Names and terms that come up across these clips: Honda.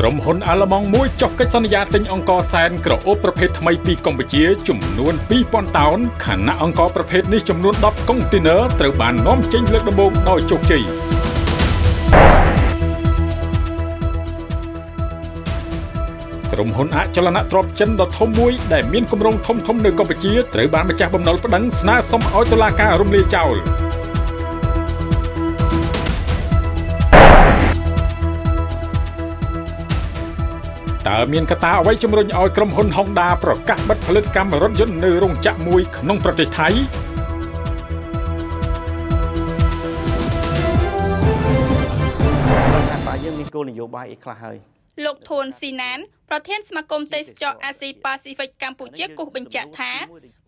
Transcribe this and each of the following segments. กรมหุนอาลมองมวยจบกันสัญญาติงองกอแซนกระโอประเภทไทยปีกัมพูชีจำนวนปีปอนตาวน์ขณะองกอประเภทนี้จำนวนดับคอนเทนเนอร์ตระบานน้อมเชิงเลือกดำบงโดยโจกจีกรมหุนอาจลนะตรบจันดทมวยได้เมียนกรมรงทมทมเนื้อกัมพูชีตระบานมาจากบำนอลประดังสนาสมอตลาการุมเลียเจ้าแต่เมียนกตาไว้จำนวนออยกรมหุนฮองดาประกาศบัตรผลิตกรรมรถยนต์ในโรงจักรมวยขนมประเทศไทยโลกโทนซีนันประเทศสมาคมเตสจออาซีแปซิฟิกกัมพูชีกุบัญจักท้า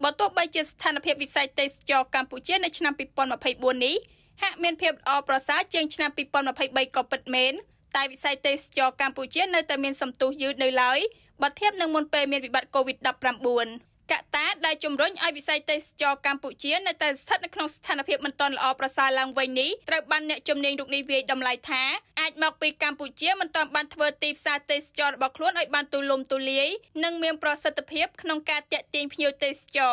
บอตบายเจสถานเพียบวิสัยเตสจอกัมพูชีในชนะปีปอนมาภัยบัวนี้หากเมียนเพียบอประสาเจียงชนะปีปอนมาภัยใบกอบเปิดเมนตายวิสัยเตสจอกัมพูชีในแต่เมียนสัมตูยืดในร้อยบัดเทียบหนึ่งมลเปเมียนวิบัติโควิดดับรำบวนกะตาได้จมร้อนไอวิสัยเตสจอกัมพูชีในแต่สถานการณ์สถานเพียบมันตอนอประสาลังวันนี้ตระบันเนี่ยจมเนียงดุกในเวดดำลายท้าอาจมาปีกัมพูชีมันตอนบันเทอร์ตีซาเตสจอบักล้วนไอบันตุลมตุเลี้ยหนึ่งเมียนประสาทเพียบขนมกาเตติงพิโยเตสจอ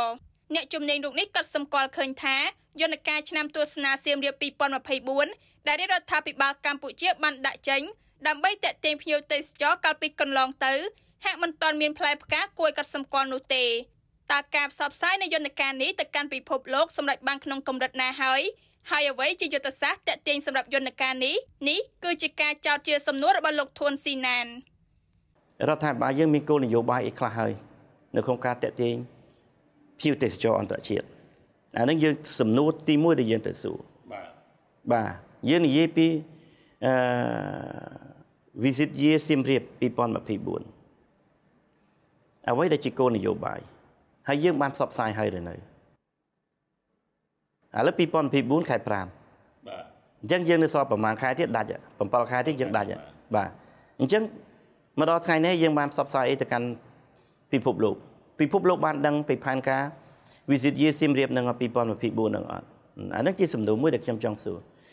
เนี่ยจมเนียงดุกนี้กัดสมกอลเคินท้ายนการชนะตัวสนาเซียมเรียปีปอนมาภัยบุญได้ได้รัฐาปิบากัมพูชีบันดาเจงดับเบิลเตะเต็มพิโยเตสจอกาปิกันลองเต๋อหากมันตอนเมียนพลายพกากวยกับสมกรนุเตตากาบสอบซ้ายในยนการนี้แต่การปิดพบโลกสำหรับบางขนมกำรัดนาหอยไฮเอาไว้จีโยตสักเตะเต็มสำหรับยนการนี้นี้คือจิกาจาวเจียสำนวนบรรลุทวนซีนันรัฐบาลยังมีกลยุทธ์บายอีกคลาหอยในโครงการเตะเต็มพิโยเตสจออันตรเชียอันนั้นยังสำนวนตีมือได้ยังแต่สู่บ่ายังนี่ยี่ปีวิสิตเยซิมเรียบปีปอนมาพีบุญเอาไว้ได้จิโกนโยบายให้ยื่นบ้านสอบสายให้เลยหน่อยแล้วปีปอนพีบุญขายปรามยังยื่นในสอบประมาณขายที่ดัดอ่ะผมเป่าขายที่ยังดัดอ่ะบ่ายังมาดอขายเนี่ยยื่นบ้านสอบสายเอตกันปีพุบลูกปีพุบลูกบ้านดังปีพันกาวิสิตเยซิมเรียบหนึ่งปีปอนมาพีบุญหนึ่งอันนั้นจีสมดุลมือเด็กจำจองสู่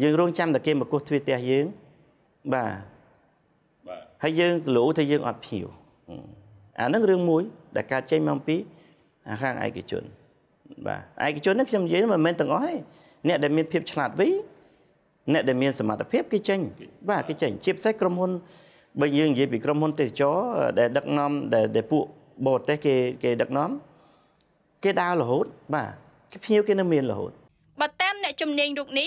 dương rong chăm là kêu mà cô thuê tiền dương bà hay dương lũ thì dương ọt hiểu à nước rương muối đã cá chay măng pí à khang ai cái chốn bà ai cái chốn nước chấm dưới mà men tầng ói nè để men phep chặt ví nè để men sầm mặt phep cái chanh bà cái chanh chép sách cầm hôn bây dương gì bị cầm hôn tê chó để đặt nón để phụ bột tê cái đặt nón cái đao là hốt bà cái phiêu cái nấm men là hốt bà tam nè chấm nền đục ní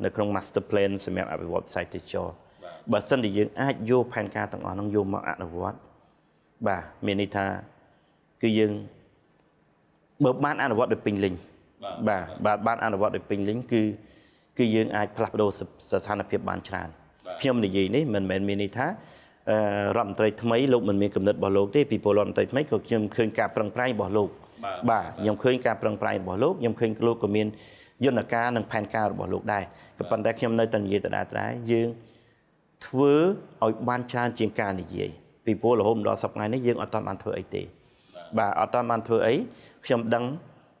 ในโครง master plan สมัยอภิวัตไซติจอบ่าสันดิยังอาจโยแผนการต่างๆน้องโยมาอภิวัตบ่าเมนิธาคือยังเบิกบ้านอภิวัตโดยปิงลิงบ่าบ้านอภิวัตโดยปิงลิงคือยังอาจพลัดโดสถานเพียบบานชานเพียบในยี่นี้มันเหมือนเมนิธารำไตรทำไมโลกมันมีกำหนดบ่อโลกที่ปีโปรำไตรทำไมก็ยังเคยการปรังไพร์บ่อโลกบ่ายังเคยการปรังไพร์บ่อโลกยังเคยโลกก็มียนต์การนั่งแผ่นการบอกลูกได้กับปัญญาเข้มในตันยีตระได้ยืงถือเอาบ้านชาญเชียงการนี่ยีปีโป้หลอมรอสับไงนี่ยืงเอาตอนอันเธอไอตี bà ở tam an thưa ấy khi ông đăng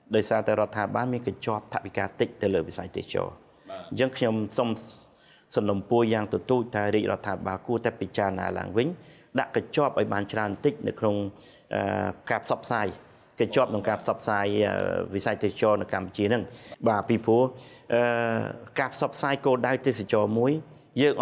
đời xa tại rọt thả ban mi cái job thả bị cá tịt từ lời bị sai tịt cho nhưng khi ông xong sân đồng pua giang từ tu thả đi rọt thả bà cua tại bị cha nà làng vĩnh đã cái job ở ban tràn tịt được không cạp sập sai cái job đồng cạp sập sai vì sai tịt cho nó càm chỉ nâng bà people cạp sập sai cô đai tịt cho muối លោក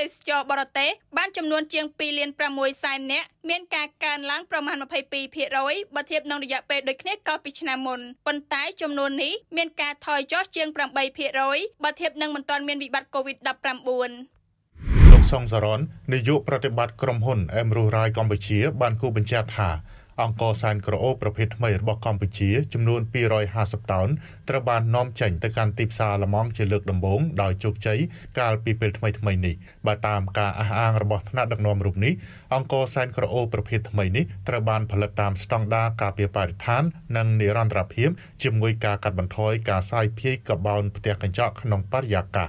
សងសរននាយកប្រតិបត្តិក្រុមហ៊ុនអេមរូរាយកម្ពុជាបានគូបញ្ជាក់ថាអង្គការសែនក្រអូប្រភេទថ្មីរបស់កម្ពុជាចំនួន250ស្តង់ដារការពារបរិស្ថាននិងនិរន្តរភាពជាមួយការកាត់បន្ថយការសាយភាយកបោនផ្ទះកញ្ចក់ក្នុងបរិយាកាស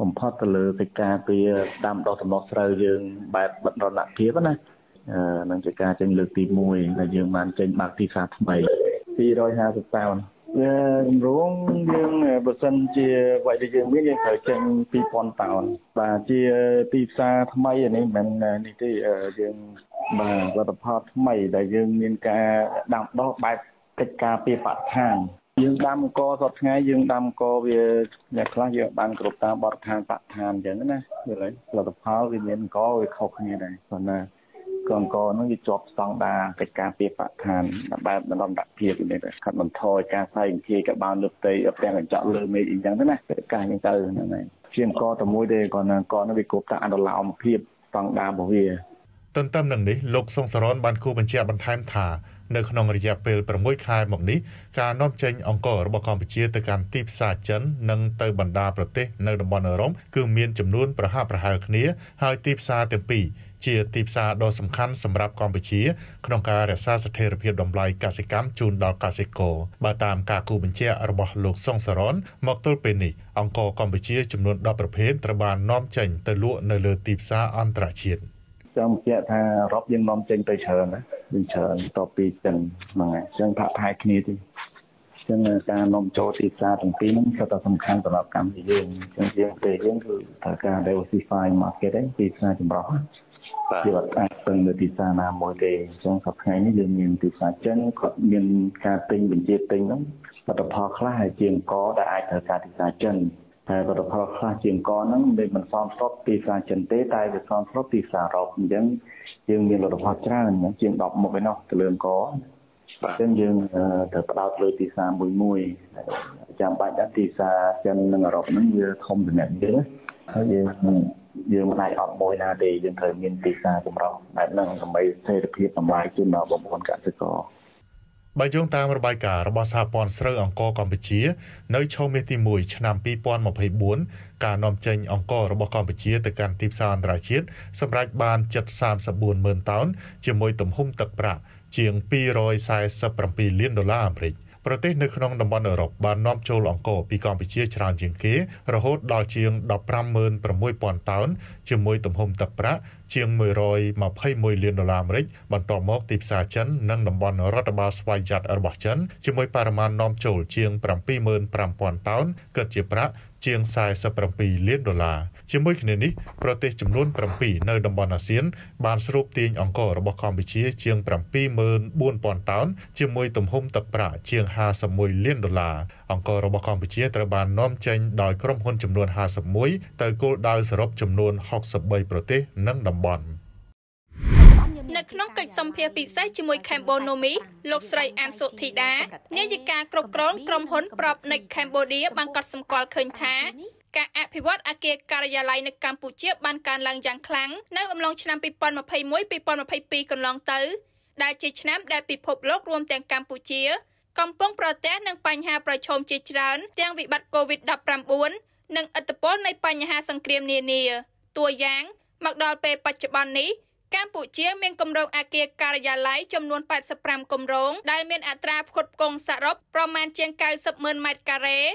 បំផុតទៅលើកិច្ចការពីដាំដុះដំណោះស្រូវយើងបែបបណ្ដរណភាពណាយើងនឹងជាការចេញលើកទី យើងតាមកសតថ្ងៃយើងតាមកវាអ្នកខ្លះយើងបានគ្រប់តាមបទដ្ឋាន នៅក្នុងរយៈពេល ចង់ជាថារອບយើងនាំចេញទៅច្រើនណាស់វាច្រើនតពីចឹងហ្នឹងហើយចឹងថាផាយគ្នាទីចឹងការនាំចូលទីផ្សារទាំងពីរហ្នឹងគឺថាការ diversify market ឯងទីផ្សារចម្រុះវាអត់អាចពឹងលើទីផ្សារណាមួយទេចឹងសប្តាហ៍នេះយើងមានទីផ្សារចិនគាត់មានការទិញបញ្ជាទិញហ្នឹងផលិតផលខ្លះជាអង្គរដែលអាចត្រូវការទីផ្សារចិន តែផលិតផលខ្លះជាអង្គរហ្នឹងដូចមិនសមស្របទីផ្សារចិនទេតែវាសមស្របទីផ្សារអឺរ៉ុបអញ្ចឹងយើងមានលទ្ធផលច្រើនអញ្ចឹងយើងទៅផ្ដោតលើទីផ្សារមួយមួយចាំបាច់ដល់ទីផ្សារចិននិងអឺរ៉ុបហ្នឹងវាធំចំណេញយើងយើងមិនអាចអត់មួយណាទេយើងត្រូវមានទីផ្សារចម្រុះបែបហ្នឹងដើម្បីស្ថិរភាពតម្លៃជូនដល់ប្រព័ន្ធកសិករ បើយោងតាមរបាយការណ៍របស់សហព័ន្ធស្រូវអង្គរកម្ពុជានៅឆមាសទី 1 ឆ្នាំ 2024 ការនាំចេញអង្គររបស់កម្ពុជាទៅកាន់ទីផ្សារអន្តរជាតិសម្រេចបាន 734,000 តោនជាមួយទំហំទឹកប្រាក់ជាង 247 លានដុល្លារ អាមេរិក ប្រទេសនៅក្នុងតំបន់អឺរ៉ុបបាននាំចូលអង្គរពីកម្ពុជាច្រើនជាងគេរហូតដល់ជាង 156000 តោនជាមួយទំហំទឹកប្រាក់ជាង 121 លាន ដុល្លារ អាមេរិក បន្ទាប់មកទីផ្សារចិននិងតំបន់រដ្ឋបាលស្វ័យយ័តរបស់ចិនជាមួយបរិមាណនាំចូលជាង 75000 តោនគិតជាប្រាក់ជាង 47 លាន ដុល្លារ ជាមួយគ្នានេះប្រទេសចំនួន 7 នៅតំបន់អាស៊ានបានស្រូបទាញអង្គររបស់កម្ពុជាជាង 74000 តោនជាមួយទំហំទឹកប្រាក់ជាង 51 លាន ដុល្លារ អង្គររបស់កម្ពុជាត្រូវបាននាំចេញដោយក្រុមហ៊ុនចំនួន 51 ទៅគោលដៅសរុបចំនួន 63 ប្រទេសនិងតំបន់ នៅក្នុងកិច្ចសម្ភារពិសេសជាមួយខេមបូណូមីលោកស្រីអានសុធីតានាយិកាគ្រប់គ្រងក្រុមហ៊ុនប្រອບនៅខេមបូឌាបានកាត់សម្គាល់ឃើញថា ការអភិវឌ្ឍអគារការិយាល័យនៅកម្ពុជាបានកើនឡើងយ៉ាងខ្លាំងនៅអំឡុងឆ្នាំ 2021-2022 កន្លងទៅដែលជាឆ្នាំដែលពិភពលោករួមទាំងកម្ពុជាកំពុងប្រទះនឹងបញ្ហាប្រឈមជាច្រើនទាំងវិបត្តិ COVID-19 nâng ất bố này bà nhà sang kriêm nìa nìa. Tùa giáng, mặc đòi bê bạch chạp bàn ní, Campuchia miên công rộng à kia kà rà lấy châm luôn bạch sập rạm công rộng, đài miên ả trạp khuất công xa rộp, pro man chiên cao sập mươn mạch kà rế.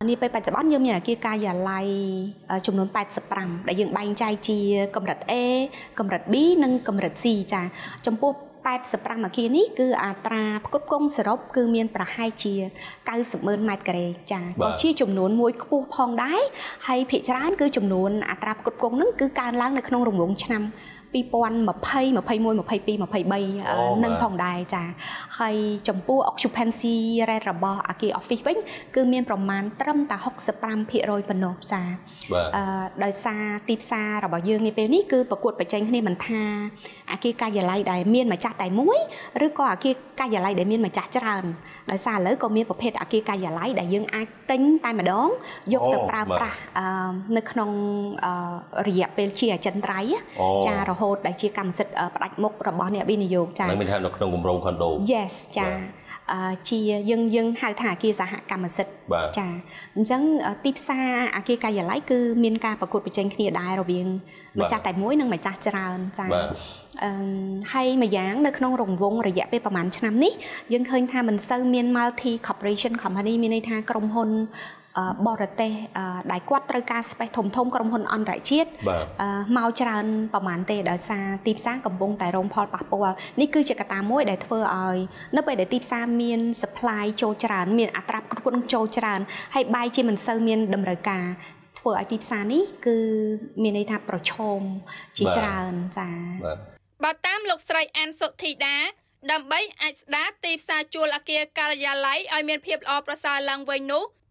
Nhi bây bạch chả bát nhâm như là kia ca giả lai chùm nôn bạch sập rằm. Đại dựng bánh chai chi cầm rật e, cầm rật bí, nâng cầm rật xì chả. Trong bố bạch sập rằm ạ kia ní cứ ạ tra cốt công sở rốc cư miên bà hai chìa cao sập mơn mạch kè rè chả. Có chi chùm nôn mối cú phong đáy hay phị chá cứ chùm nôn ạ tra cốt công nâng cứ can láng nâng nông rồng ngống chăm. Pi pon mà pay môi mà pay pi mà pay bay nâng phòng đài trả hay chồng pua occupancy ra rập bò à kỳ office vĩnh cứ miên phòng màn trăm ta học spam phe rồi phần nộp trả đời xa tip xa rập bò dương này pe ní cứ bật cuột bật tranh này mình tha à kỳ ca giờ lại đài miên mà chặt tài mũi rứa co à kỳ ca giờ lại để miên mà chặt tràn đời xa lỡ còn miên bọc hết à kỳ ca giờ lại đài dương ai tính tai mà đón dọc từ pra pra nơi khung rìa pe chia chân trái trả rồi đại chi cầm sệt bạch mộc rồi bỏ nè bên nhiều trà. Mình tham được trong cùng rong condo. Yes trà chi dân hai thả kia giả hạ cầm sệt trà. Giống tip xa à kia ca giờ lái cứ miên ca và cột bị tranh kia đài rồi biên mà trà tại mũi nâng mà trà trà trà. Hay mà dáng nơi nông rồng vốn rồi dẹp vềประมาณ năm ní dân hơn tha mình sơ miên multi corporation company miên tha công hôn bỏ ra tê đại quát trời ca sẽ thông thông công hôn on đại chiết mau tràn bảo màn tê đã xa tìm sáng cầm bông tại rồng Paul Papua ní cứ chỉ cả ta mối để thưa ơi nó bây để tìm xa miên supply châu tràn miên atrap quân châu tràn hay bay trên mình sơ miên đầm rời cả thưa ai tìm xa ní cứ miên đây thà pro chôm chỉ tràn già bà tam lục sợi an sụt thì đá đầm bấy ai đá tìm xa chua là kia carya lấy ai miên phep o prasa lang vây nú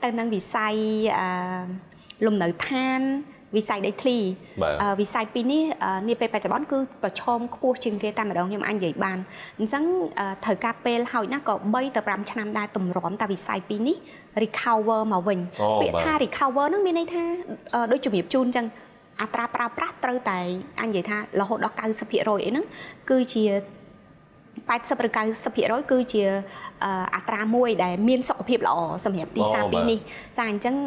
tăng năng vị sai lùm nở than vị sai đấy thì vị sai pin ní ní pe pe chả bón cứ vào chom cua chừng kia ta mà đóng nhưng mà anh dạy bàn rằng thời cà phê hầu nó có bay tập làm chăn nam đa tùm róm ta vị sai pin ní recover mà mình bị tha recover nó miền đây tha đôi chủ nghiệp chun chăng atra pra pra trơ tại anh dạy tha là hội đó cao sập hiện rồi ấy nó cứ chỉ bạch sập rực cao sập hiện rồi cứ chỉ atra môi để miên sọ hiệp lọ sầm hiệp ti sa pini rằng chăng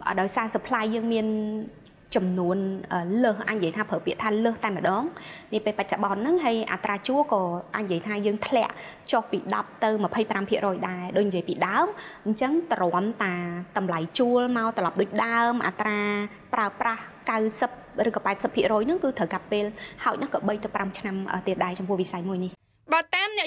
ở đời xa supply dương miên chầm nuôn lơ anh dạy tha phở bịa tha lơ tay mà đón đi về bạch chả bón nâng hay atra chúa của anh dạy tha dương thẹn cho bị đập tơ mà pay pram hiện rồi đài đôi dạy bị đáo chăng tròn tà tầm lại chua mau tầm lọc đôi đam atra pra pra cao sập rực bạch sập hiện rồi nó cứ thở cà phê hậu nó cỡ bay tập pram chăn ở tiệt đài trong vô vị sai ngồi ní bà tam nè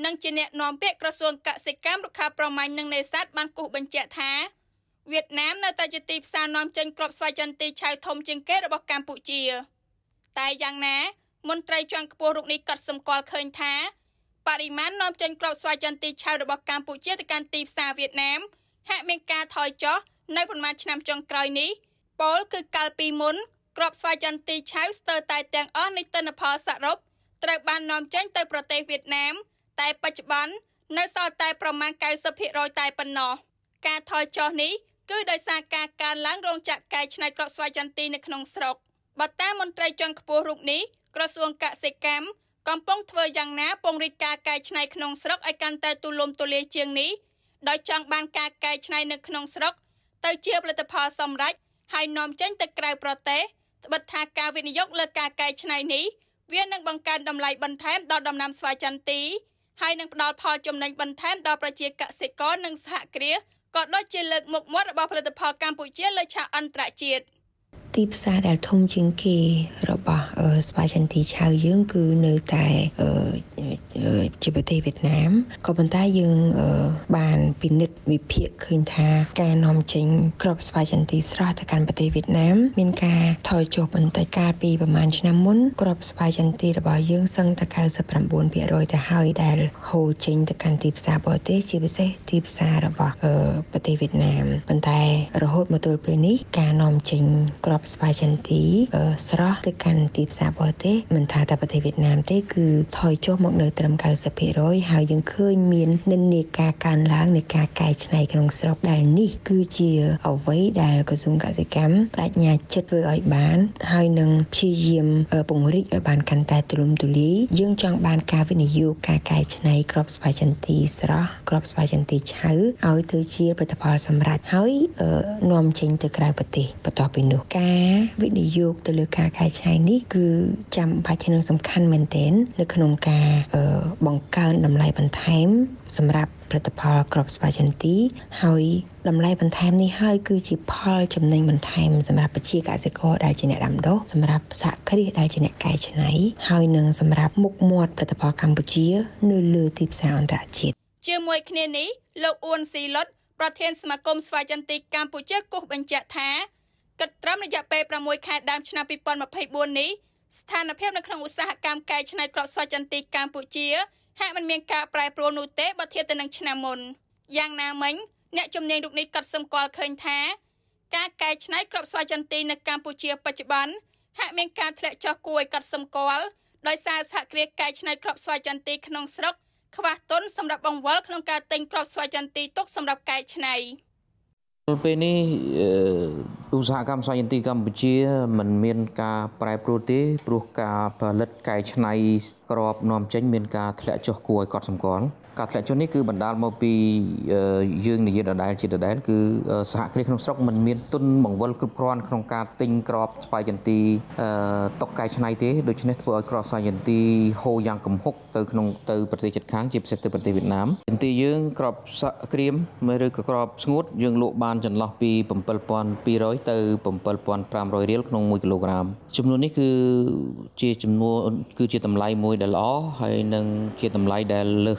Nâng chỉ nẹ nóm bệ cửa xuân cả sĩ cám rục khá bảo mạnh nâng nề sát ban cụ bên trẻ thá. Việt Nam nơi ta chỉ tìm xa nóm chân cọp xoay chân tì cháu thông chân kết ở bọc Campuchia. Tại giang ná, môn trai choang kủa rụng ní cọt xâm qual khơi thá. ปริมาณนมจนกรอบสวายจันตีชาวระบบกัมพูชีตะการตีสาเวียดนามหากเมกาถอยจ้อในผลมาชนำจงกรอยนี้โป๊ลคือกาลปีมุนกรอบสวายจันตีชาวสเตอร์ไตแตงอ้อนในตนพอสรบตระบานนมจนเตยประเทศเวียดนามแต่ปัจจุบันในซอยไตประมาณ90%ไตปนนอการถอยจ้อนี้คือโดยสารการล้างโรงจากไก่ชนกรอบสวายจันตีในขนมสรกบัตรมนตรีจงขบวนรุกนี้กระทรวงเกษตรกรรมกำปองเทวยังน้าปงริกาไก่ชนขนมสรกไอการแต่ตุลมตุเลเชียงนี้โดยจังบางกาไก่ชนในขนมสรกเตยเชียบรัตพาสมรัฐให้นอมเจนตะไกรประเทศบัตรทากาวินยกเลกาไก่ชนนี้เวียนนังบังการดำไหลบันเทมดาวดำนำสวายจันตีให้นังดาวพอจมในบันเทมดาวประเจียเกษตรกรนังสหเกลียก็โดยเจริญหมกมดระบอบผลิตภัณฑ์กัมพูชีเลยชาอันตรจิตที่ภาษาดาวทงจิงคีระบอบสวายจันตีชาวยื่นคือเนื้อแต่จิบเตเวียดนามก็บรรดายื่นบานปินิดวิเพียคืนทาการนอมจิงกรอบสวายจันตีสระตะการประเทศเวียดนามเมียนกาถอยจบบันตกาปีประมาณชนะมุนกรอบสวายจันตีระบอบยื่นซึ่งตะการสปรัมบุญเปียรอยแต่หอยแดลโฮจิงตะการที่ภาษาบอเตจิบเซทีภาษาระบอบประเทศเวียดนามบรรดาระหดมาตัวเปนี้การนอมจิงกรอบสวายจันตีสระตะการที่ภาษาบอเตมันทาแต่ประเทศเวียดนามเตคือถอยจบเนยตรมการสเปรย์หายังเคยมีในเนกาการล้างในกาไก่ชนขนมสรกได้นี่คือเชียเอาไว้ได้กระทรวงเกษตรกรรมปรัชญาเชิดเว่ยบ้านหายนังพิเยมปงริกบ้านกันแต่ตุลุมตุลียื่นจองบ้านกาวินิยูกาไก่ชนกรอบสวายจันตีสระกรอบสวายจันตีเช้าเอาเธอเชียปฏิภาณสำหรับหายนอมเชงตะกรายปฏิปต่อไปหนูกาวินิยูตะลือกาไก่ชนนี่คือจำภาชนะสำคัญเหมือนเต้นในขนมกาบังการดำลายบันเทมสำหรับผลิตภัณฑ์กรอบสวายจันตีเฮยดำลายบันเทมนี่เฮยคือจีพอลจำเนียงบันเทมสำหรับประชีกาเซโกได้จีเนดำโดสำหรับสักคดีได้จีเนไก่ชนัยเฮยหนึ่งสำหรับมุกมวดผลิตภัณฑ์กัมพูชีเนื้อลือทิพสาวอันตรจิตเจมวยคเนนี้โลกอ้วนสีลดประเทศสมาคมสวายจันตีกัมพูชีกุกบัญญัติแท้กระทำระยะเปรประมวยขาดดำชนะปีปอนมาไพบุญนี้สถานภาพในคลังอุตสาหกรรมไก่ชนกรอบสวายจันตีกัมพูชีให้มันเมียงกาปลายโปรนูเตะประเทศตะนังชนามนอย่างนาเหมิงเนี่ยจำเนียงดุกนี้กัดสมกอลเคยแท้กาไก่ชนกรอบสวายจันตีในกัมพูชีปัจจุบันให้เมียงกาทะเลจอกวยกัดสมกอลโดยสาสะเกลียไก่ชนกรอบสวายจันตีขนมสรกขวาต้นสำหรับองวัลขนมกาเต็งกรอบสวายจันตีตกสำหรับไก่ชนปีนี้อุตสาหกรรมสวายจันตีกัมพูชีมันมีการปลายโปรตีปลูกกาผลิตไก่ชนัยกรอบนอมเจนมีการทะเลจอกวยกอดสมกรการทะเลจอกนี้คือบรรดาโมปียื่นในยืดได้จิตได้คือสหกฤษขนมสรกมันมีต้นหม่องวัลกรุบกรอนขนมกาติงกรอบสวายจันตีตกไก่ชนัยเตะโดยชนิดตัวกรอบสวายจันตีโฮยังกำหกเตยขนมเตยปฏิจิตค้างจิบเสตเตยปฏิเวียดนามจันตียื่นกรอบสกรีมไม่หรือกรอบสงูดยื่นโลบานจันลอปีปมเปิลปอนปีร้อยเตยปมเปิลปอนปรามร้อยเรียลขนมมวยกิโลกรัมจำนวนนี้คือเจจำนวนคือเจตำไลมวยเดลอ๋อให้นังเจตำไลเดลเลย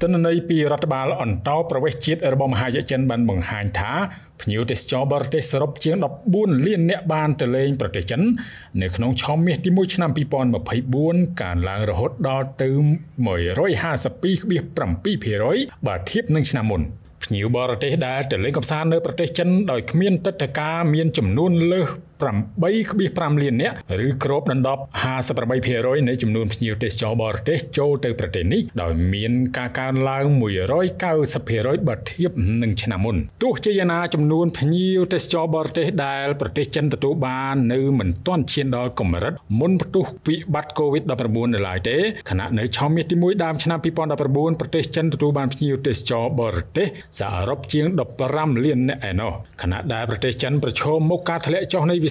ต้นในปีรัฐบาลอ่อนเตาประเวศจิตระบมหายเจนบันบังหายท้าผิวเดชอบริเดสรบเชียงดับบุญเลียนเนบานตะเลงประเทศจันในขนมช้อมเมียที่มุ่ยนำปีปอนมาไพบุญการล้างระหดดอตืมหมวย150 ปีเบียปรำปีเพร้อยบาทเทียบหนึ่งชนมุนผิวบริเดได้แต่เล่นกับซานในประเทศจันโดยเมียนตะกาเมียนจำนวนเลือปรำใบขบีปรำเลียนเนี้ยหรือครบนันดบ50 ใบเพร้อยในจำนวนพิวเตจอบอร์เตโจเตประเทศนี้โดยมีการล้าง190 เพร้อยบาทเทียบ1 ชนมุนตู้เจยนาจำนวนพิวเตจอบอร์เตได้ประเทศจันตะตุบานในเหมือนต้นเชียนดอกกมรัฐมุนประตูวิบัติโควิดดับประบุนหลายเตขณะในชาวเมียติมุยดามชนะปีปอนดับประบุนประเทศจันตะตุบานพิวเตจอบอร์เตสารบเชียงดับปรำเลียนเนอขณะได้ประเทศจันประชมมกาทะเลจอในวิ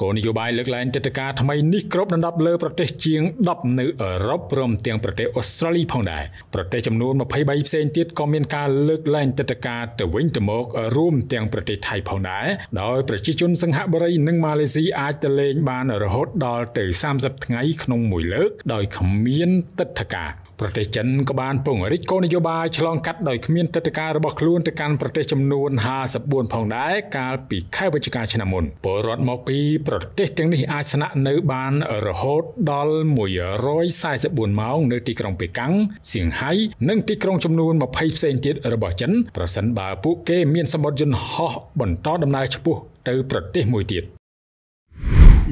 โกนโยบายเลือกแหล่งเจตกาทำไมนิครบระดับเลอประเทศเชียงดับเนื้อรบรวมเตียงประเทศออสเตรเลียพองได้ประเทศจำนวนมาพายใบเซนติดก็มีการเลือกแหล่งเจตกาแต่วิ่งตะมกร่วมเตียงประเทศไทยพองได้โดยประชาชนสังหบริหนึ่งมาเลเซียอาจจะเลงบานอรหดดอลเตย30 ไงขนมหมุยเลิกโดยขมิ้นเจตกาประเทศจันกบาลปุ่งริโกนโยบายฉลองกัดโดยขมิ้นเจตการระบบคลื่นแต่การประเทศจำนวน50 บวนพองได้การปีกไข่บรรจุการชนะมนปรดมอปีประเทศเตียงนี้อาชนะเนื้อบานอรหดดอลหมุย140 บวนเมาเนื้อตีกรงปีกังเสียงไห้นึ่งตีกรงจำนวนมาพายเซนติดระบบจันประสันบาปุเกเมียนสมบัติยนฮอบ่นต้อดำนายชปุเตอประเทศมวยติด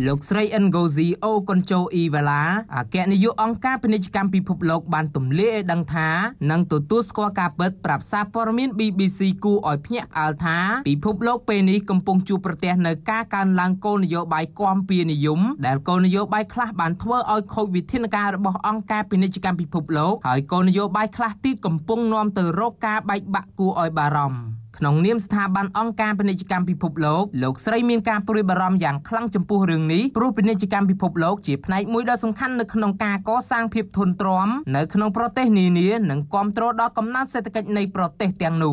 ลูกสไลเอ็นโกซีโอคอนโจอีเวลาแกนิยองการพิจารณาพิภพโลกบานตุ่มเล่ดังท้านังตัวตู้สกอการเปิดปรับซาปอร์มินบีบีซีกูอ่อยเพียอัลท้าพิภพโลกเป็นนี้กำปงจูประเทศในก้าการลังโกนโยบายความเปลี่ยนยุ่มแต่โกนโยบายคลาบานทั่วอ่อยโควิดที่นักการบอกองการพิจารณาพิภพโลกหอยโกนโยบายคลาที่กำปงนอมตัวโรคกาใบบะกูอ่อยบารอมขนมเนียมสถาบันองค์การพินิจกรรมพิภพโลกโลกสไลมีการปริบารมอย่างคลั่งจำปูเรื่องนี้รูปพินิจกรรมพิภพโลกจีบในมุยดาสำคัญในขนมกาก็สร้างเพียบทนตรอมในขนมประเทศนี้หนึ่งความตรอดกำนัดเศรษฐกิจในประเทศเตียงนู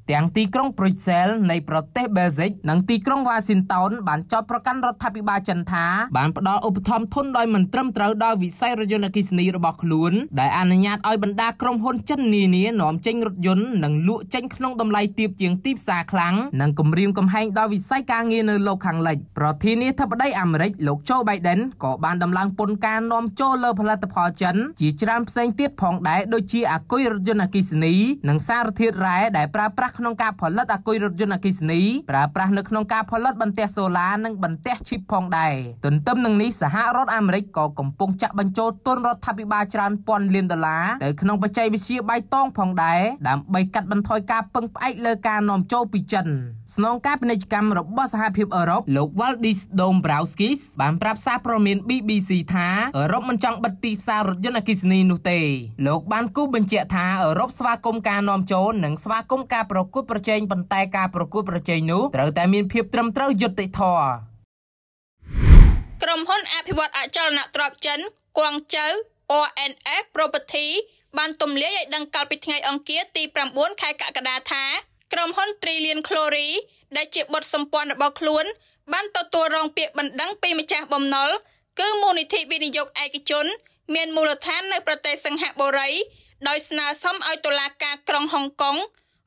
เตียงตีกรงโปรเซลในประเทศเบลเซกหนังตีกรงวาซินตันบานจอดประกันรัฐบาลจันทาบานประดออุปธรรมทนโดยมันตรมตราดาวิสัยรถยนต์กิสนีระบอกล้วนได้อนุญาตอ้อยบรรดากรงพลจันนีนี้หนอมเจงรถยนต์หนังลุเจงขนมดำลายตีบเจียงตีบสาครั้งหนังกำริมกำแหงดาวิสัยกางเงินในโลกขังเหล็กประเทศนี้ถ้าได้อเมริกโลกโจไบเดนก็บานดำลังปนการนอมโจเลอพลัดพอจันจีจรามเซนเตียดผ่องได้โดยจีอากุยรถยนต์กิสนีหนังซาเทียร้ายได้ปราปรักขนมกาผลลัพธ์อกุยรถยนต์กิสนีปราปรานึกขนมกาผลลัพธ์บันเตโซลานังบันเตชิพองได้ตนต้มหนึ่งนี้สหรัฐอเมริกก็กำปงจะบรรจุต้นรถทับิบาจรันปอนเลียนดลาแต่ขนมปัจจัยวิเชียใบต้องพองได้ดำใบกัดบรรทอยกาเปิงไอเลการนอมโจปิจันสนองการพิจารณาระบบสหภาพยุโรปโลกวัลดิสโดมบราวสกิสบานปราบซาโปรเมนบีบีซีท้ายุโรปมันจังบัตติสารถยนต์กิสนีนุเตโลกบานกู้บัญเจท้ายุโรปสวากมการนอมโจหนึ่งสวากมการประกุประเจงปันไตกาประกุประเจงนู้แต่แต่มีเพียบตรมเต้าหยุดติทอกรมหุ้นอภิวัตอาจารณะตรับจันกวางเจอ ONF Property บานตุ่มเลี้ยดังกล่าวปิดไงองเกียตีปรำบ้วนขายกะกระดาษท้ากรมหุ้นตรีเลียนโคลรีได้เจ็บบทสมปอนระบบคล้วนบ้านตัวรองเปียกบันดังปีมาจากบอมนอลคือมูลนิธิวินิยกไอกิจนเมียนมูลฐานในประเทศสังหบริโดยสนาซ่อมเอาตุลากากรองฮ่องกง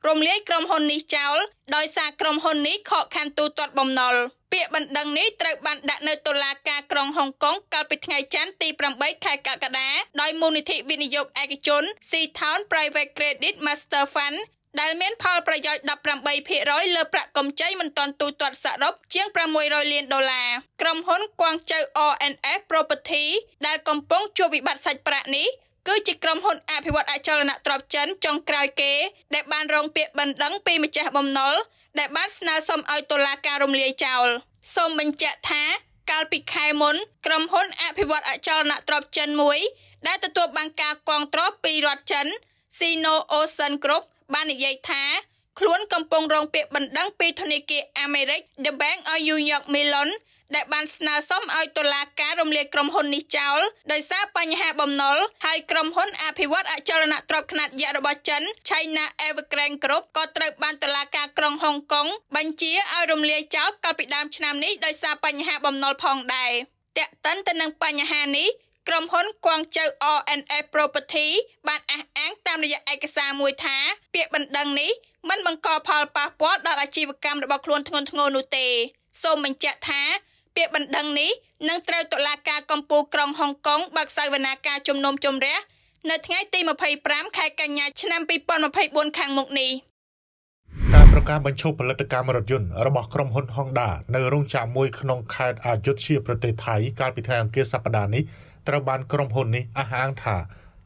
รวมเลี้ยกรมหุ้นนี้เจ้าโดยสากรมหุ้นนี้ขอคันตูตรวจบอมนอลเปียกบันดังนี้ตรวจบันดังในตุลากากรองฮ่องกงกลายเป็นไงจันตีปรำใบขายกากระดาษโดยมูลนิธิวินิยกไอกิจนซีทาวน์ private credit master fundได้เม้นพอประโยชน์ดับปรำใบเพร้อยเลอประกมใจมันตอนตูตรวจสรบเชียงประมวยรอยเลียนดอลลาร์กรมหุ้นกวางเจอ ONF Property ได้กำปงจูวิบัติสัจประนี้คือจิกรมหุ้นอภิวัตอาจารณะตรอบจันจงกลายเกได้บานรองเปียบันดังปีมิจฉาบมนลได้บานสนาสมเอาตุลาการรมเลียเจ้าสมบัญจะท้าการปิดขายมุนกรมหุ้นอภิวัตอาจารณะตรอบจันมวยได้ตัวบังกากองตรอบปีรอดจันซีโนโอเซนกรุ๊ปบ้านใหญ่ท้าคล้วนกำปงรองเปียบันดังปีธนิเกอเมริกเดอะแบงก์ออยยอร์กมิลอนได้บานสนาส้มออยตุลาการรมเลียกรมหุ้นนิจาวได้ทราบปัญหาบอมนอลให้กรมหุ้นอภิวัตอาจารณะตรอบขนาดยาระบจันไชน่าเอเวอร์แกรนด์กรุ๊ปก็ตรึกบานตุลาการกรองฮ่องกงบัญชีอารมเลียเจ้ากปิดามชนามนี้ได้ทราบปัญหาบอมนอลพองได้แต่ตันตนังปัญหานี้กรมหุ้นกวางเจอ ONF Property บานอ้างตามระยะเอกสารมวยท้าเปียบันดังนี้มันบังกอพอลปาปอดดาอาชีพกรรมระบบคลวนทงนทงนูเตโซมันจะท้าเปียบันดังนี้นังเตรตุลาการกมปูกรองฮ่องกงบักไซวนาการจมนมจมเร ในทั้งไอตีมาพยายามขายกันยาชนะปีปอนมาพยายามบนขังมุกนี้การประกาศบรรจุผลิตการรถยนต์ระบบกรมหุ่นฮองดาในโรงจามวยขนมคายอายุชีประเทศไทยการพิธามเกียรติสัปดาห์นี้ตระบานกรมหุ่นนี้อาหารถ่า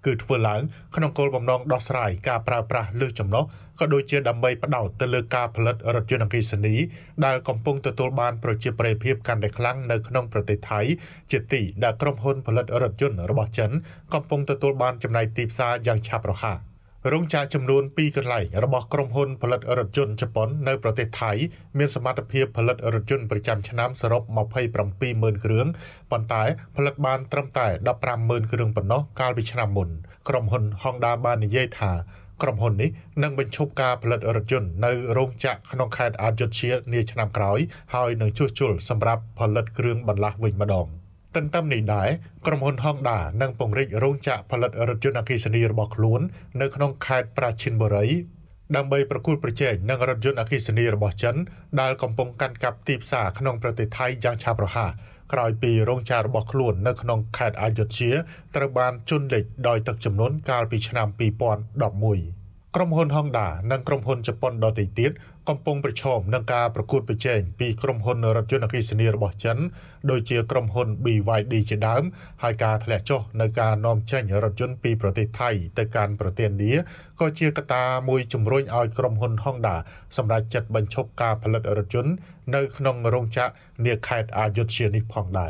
เกิดฝืนหลังขนมโกลบอมนองดอสไลการปราปราเลือดจำเนาะก็โดยเชื่อดำใบประเดาตะเลือกการผลิตรถยนต์อังกฤษนี้ได้กำปงตะตัวบานโปรเจกต์เปรียบเทียบกันในครั้งในขนมประเทศไทยเจติได้กรมหุ่นผลิตรถยนต์ระบบจันกำปงตะตัวบานจำหน่ายตีบซาอย่างชาประหาโรงจาจำนวนปีกันไหลระบบกรมหุ่นผลิตรถยนต์ญี่ปุ่นในประเทศไทยมีสมรรถภาพผลิตรถยนต์ประจำชนะสรบมาให้ประมาณ40,000 เครื่องปันตายผลิตบานตรำแต่ดับประมาณ10,000 เครื่องปันเนาะการวิชนามนกรมหุ่นฮองดาบานในเยธากรมหุ่นนี้นั่งบรรจุการผลิตรถยนต์ในโรงจาขนมคายอายุเชียเนชนามกร้อยหายหนึ่งชั่วจุลสำหรับผลิตเครื่องบรรลักวิญมาดองตั้งแต่นี้ได้กรมหุ่นฮองดานั่งปงริกโรงจะผลิตรถยนต์อังกฤษนีระบบล้วนในขนมคายปราชินบุรีดังใบประคุประเจนนั่งรถยนต์อังกฤษนีระบบจันได้กำปงกันกับตีบสาขนมประเทศไทยยังชาประหากลายปีโรงจาระบบล้วนในขนมคายอายุเชียตระบานจุนเหล็กดอยตึกจำนวนการปีชนามปีปอนดอกมุยกรมหุ่นฮองดานั่งกรมหุ่นญี่ปุ่นดอติติดกำปงประชมนังการประกวดประเจนปีกรมหุ่นรถยนต์อังกฤษนีระบบจันโดยเจียกรมหุ่นบีวายดีเจดามหายการแถลงโจในการน้อมแจ้งรถยนต์ปีประเทศไทยแต่การประเทศนี้ก็เจียกตามวยจุ่มโรยเอากรมหุ่นฮองดาสำหรับจัดบรรจุการผลิตรถยนต์ในขนมโรงจะเนียคายอายุเชียนิพองได้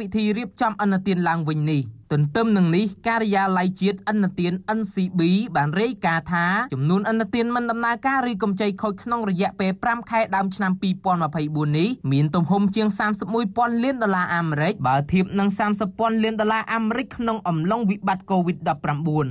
วิธีเรียบจำอันเตียนลางวิญนี้ตนเติมหนึ่งนี้การยาลายเจี๊ยดอันเตียนอันสีบีบานเรกาธาจำนวนอันเตียนมันดำนาการีกำใจคอยขนองระยะเปรามไข่ดำชนามปีปอนมาไพบุญนี้มีนตมหมเชียง$31 billionอเมริกบาทิบนัง$30 billionอเมริกขนองอ่ำล่องวิบัติโควิดดับปรามบุญ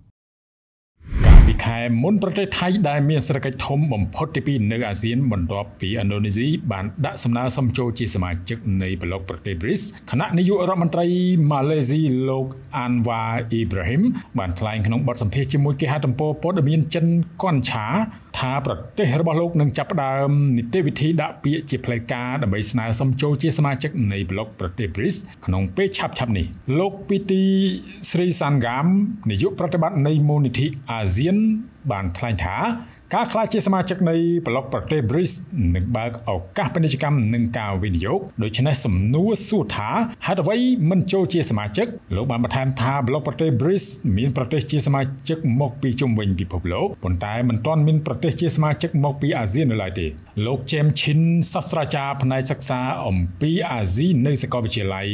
ปีแค่มุนประเทศไทยได้เมียนเศรษฐกิจทมบ่มพดที่ปีในอาเซียนบนรอบปีอินโดนีเซียบานดะสำนาสมโจจีสมาชิกในบล็อกประเทศบริสคณะนายกรัฐมนตรีมาเลเซียโลกอันวาอิบราฮิมบานคลายขนมบอดสัมเพจิมุยกิฮาตัมโปโปดเมียนจันก้อนฉาทาประเทศระบโลกนังจับดามนิเทวิธีดะเปียจิเพลกาดับใบสนาสมโจจีสมาชิกในบล็อกประเทศบริสขนมเปชับชับนี่โลกปิติสรีสันกามนายกปฏิบัติในมูลนิธิอาเซียน bản thay thả các khái chế sma chức này block protein bridge nâng bậc ở các bên chức năng nâng cao video đối trên này sầm núa su thả hạt vậy mình cho chế sma chức lúc bạn bắt tham thả block protein bridge miền protein chế sma chức một pi chung bình bị phổ lỗ còn tại mình toàn miền protein chế sma chức một pi asia nữa lại thì lúc chém chín sát ra cha phần này sắc xa ông pi asia nơi sẽ có vị trí lại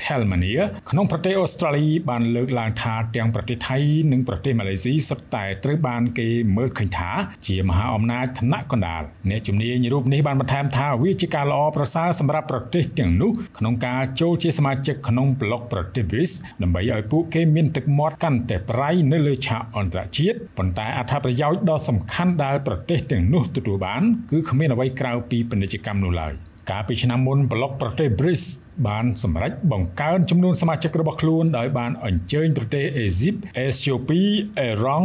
เทลมันนี้ขนมประเทศออสเตรเลียบานเลิกลางทาเตียงประเทศไทยหนึ่งประเทศมาเลเซียสดแต่ตรึบานเกเมื่อขึ้นถาเจียมหาอำนาจธนกรดาลในจุดนี้ในรูปนี้บานประธานทาวิจิการอประสาสำหรับประเทศอย่างนู้ขนมกาโจเจสมาชิกขนมบล็อกประเทศบริสนำไปเอาผู้เกมินตึกมอดกันแต่ไพร์ในเลชาอันตรายชีตผลแต่อัฐประโยชน์ดอสำคัญได้ประเทศอย่างนู้ตัวบานคือขมิ้นเอาไว้กล่าวปีเป็นกิจกรรมนู่นเลยการพิจารณาบนบล็อกประเทศบริสบานสมรัฐบังการจำนวนสมาชิกระบบคลูนโดยบานอันเชิญประเทศอียิปต์เอธิโอเปียอิรัก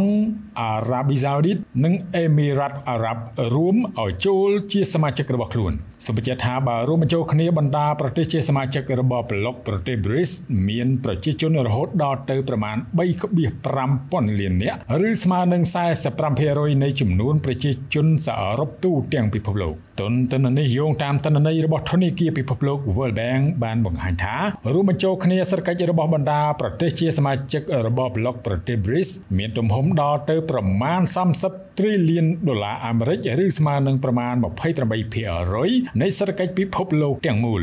อาหรับิซาอุดิตหนึ่งเอมิเรตส์อาหรับรวมเอาโจลเชียสมาชิกระบบคลูนสมบัติธาบารุมโจคเนียบรรดาประเทศเชียสมาชิกระบบล็อกประเทศบริสเมียนประเทศชนรหดดอเตอร์ประมาณใบขบีปรำป่อนเลียนเนี้ยหรือสมาหนึ่งสายสปรัมเพโรยในจำนวนประเทศชนสหรัฐตู้เตียงปิพโลกตนตนนิยงตามตนนิระบบทนิกีปิพโลกเวิร์ลแบงก์บ้านบังหันท้ารูมันโจคเนียสกัดระบบบรรดาประเทศเชียสมาชิกระบบล็อกประเทศบริสเมียนตุ่มหมดอเตอร์ประมาณ30 trillion đô laอเมริกหรือสมาหนึ่งประมาณแบบให้ตระใบเพียร้อยในสกัดพิภพโลกเตียงมูล